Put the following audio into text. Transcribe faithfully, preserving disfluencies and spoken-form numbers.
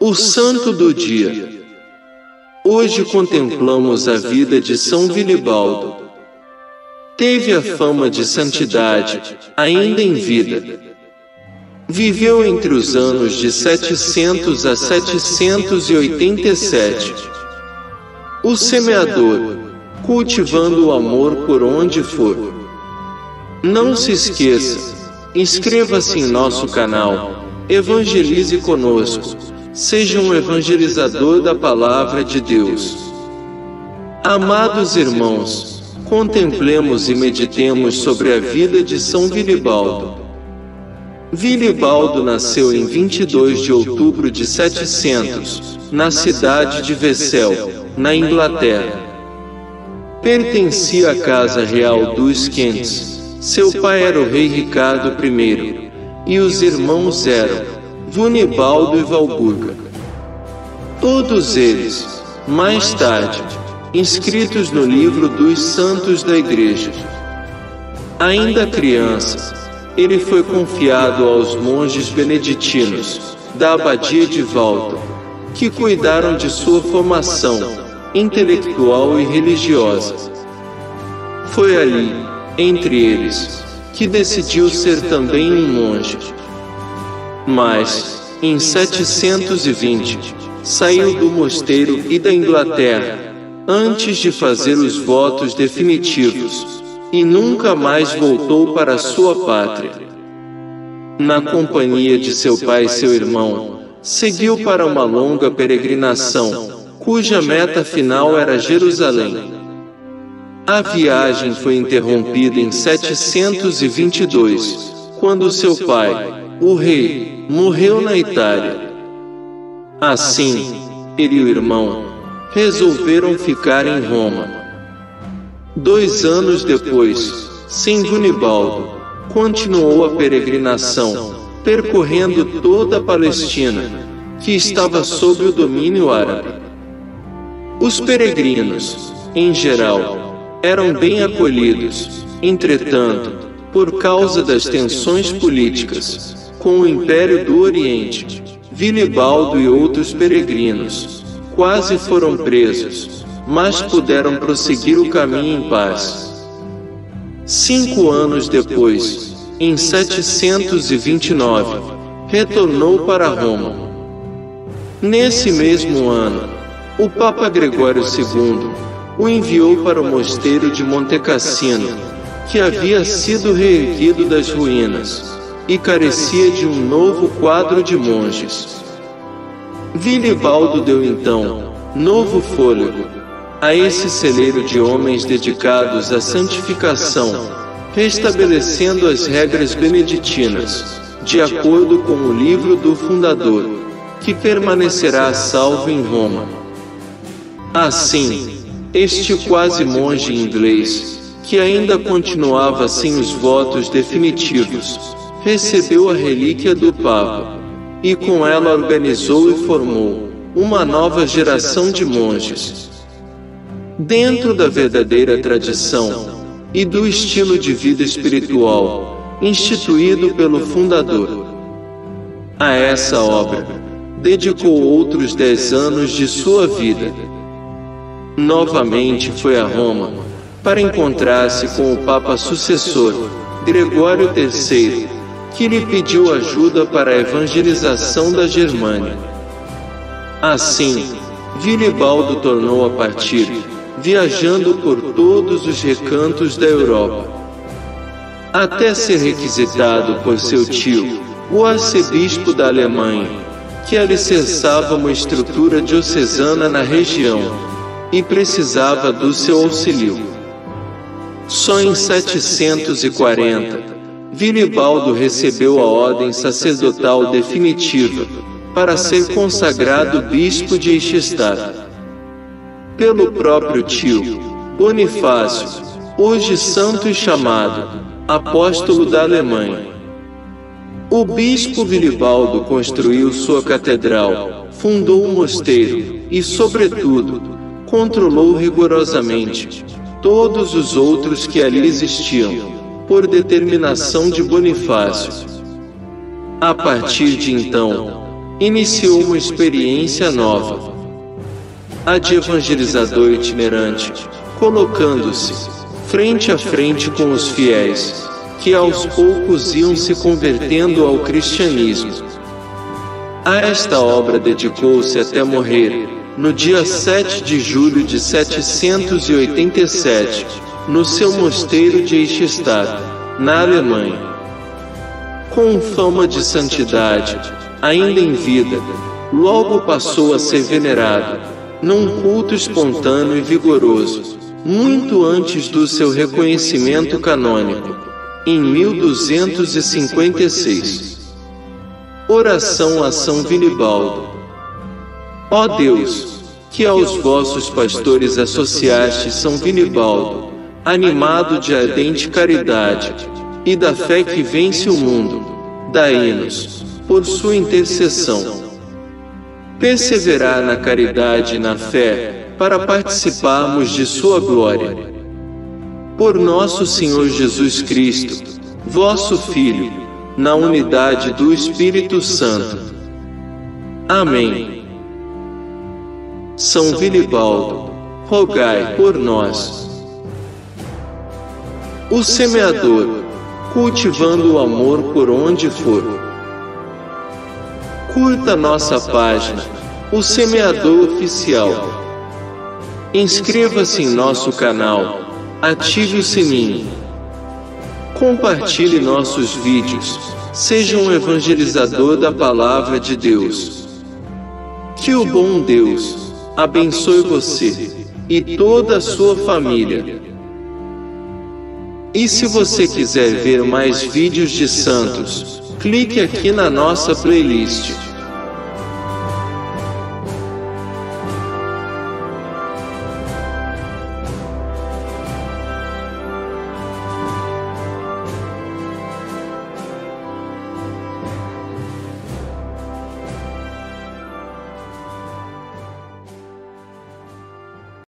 O Santo do Dia. Hoje contemplamos a vida de São Vilibaldo. Teve a fama de santidade, ainda em vida. Viveu entre os anos de setecentos a setecentos e oitenta e sete. O Semeador, cultivando o amor por onde for. Não se esqueça, inscreva-se em nosso canal, evangelize conosco, seja um evangelizador da Palavra de Deus. Amados irmãos, contemplemos e meditemos sobre a vida de São Vilibaldo. Vilibaldo nasceu em vinte e dois de outubro de setecentos, na cidade de Vessel, na Inglaterra. Pertencia à casa real dos Kents. Seu pai era o rei Ricardo I, e os irmãos eram Vilibaldo e Valburga. Todos eles, mais tarde, inscritos no livro dos santos da igreja. Ainda criança, ele foi confiado aos monges beneditinos, da abadia de Waltham, que cuidaram de sua formação intelectual e religiosa. Foi ali, entre eles, que decidiu ser também um monge. Mas, em setecentos e vinte, saiu do mosteiro e da Inglaterra, antes de fazer os votos definitivos, e nunca mais voltou para sua pátria. Na companhia de seu pai e seu irmão, seguiu para uma longa peregrinação, cuja meta final era Jerusalém. A viagem foi interrompida em setecentos e vinte e dois, quando seu pai, o rei, morreu na Itália. Assim, ele e o irmão resolveram ficar em Roma. Dois anos depois, São Vilibaldo continuou a peregrinação, percorrendo toda a Palestina, que estava sob o domínio árabe. Os peregrinos, em geral, eram bem acolhidos, entretanto, por causa das tensões políticas com o Império do Oriente, Vilibaldo e outros peregrinos quase foram presos, mas puderam prosseguir o caminho em paz. Cinco anos depois, em setecentos e vinte e nove, retornou para Roma. Nesse mesmo ano, o Papa Gregório segundo o enviou para o mosteiro de Montecassino, que havia sido reerguido das ruínas e carecia de um novo quadro de monges. Vilibaldo deu então novo fôlego a esse celeiro de homens dedicados à santificação, restabelecendo as regras beneditinas, de acordo com o livro do fundador, que permanecerá salvo em Roma. Assim, este quase monge inglês, que ainda continuava sem os votos definitivos, recebeu a relíquia do Papa, e com ela organizou e formou uma nova geração de monges. Dentro da verdadeira tradição e do estilo de vida espiritual instituído pelo fundador. A essa obra, dedicou outros dez anos de sua vida. Novamente foi a Roma, para encontrar-se com o Papa sucessor, Gregório terceiro, que lhe pediu ajuda para a evangelização da Germânia. Assim, Vilibaldo tornou a partir, viajando por todos os recantos da Europa, até ser requisitado por seu tio, o arcebispo da Alemanha, que alicerçava uma estrutura diocesana na região, e precisava do seu auxílio. Só em setecentos e quarenta, Vilibaldo recebeu a ordem sacerdotal definitiva para ser consagrado bispo de Eichestat. Pelo próprio tio, Bonifácio, hoje santo e chamado apóstolo da Alemanha. O bispo Vilibaldo construiu sua catedral, fundou um mosteiro e, sobretudo, controlou rigorosamente todos os outros que ali existiam, por determinação de Bonifácio. A partir de então, iniciou uma experiência nova, a de evangelizador itinerante, colocando-se frente a frente com os fiéis, que aos poucos iam se convertendo ao cristianismo. A esta obra dedicou-se até morrer, no dia sete de julho de setecentos e oitenta e sete, no seu mosteiro de Eichestat, na Alemanha. Com fama de santidade, ainda em vida, logo passou a ser venerado, num culto espontâneo e vigoroso, muito antes do seu reconhecimento canônico, em mil duzentos e cinquenta e seis. Oração a São Vilibaldo. Ó Deus, que aos vossos pastores associaste São Vilibaldo, animado de ardente caridade e da fé que vence o mundo, dai-nos, por sua intercessão, perseverar na caridade e na fé, para participarmos de sua glória. Por nosso Senhor Jesus Cristo, vosso Filho, na unidade do Espírito Santo. Amém. São Vilibaldo, rogai por nós. O Semeador, cultivando o amor por onde for. Curta nossa página, O Semeador Oficial. Inscreva-se em nosso canal, ative o sininho, compartilhe nossos vídeos, seja um evangelizador da Palavra de Deus. Que o bom Deus abençoe você e toda a sua família. E se você quiser ver mais vídeos de santos, clique aqui na nossa playlist.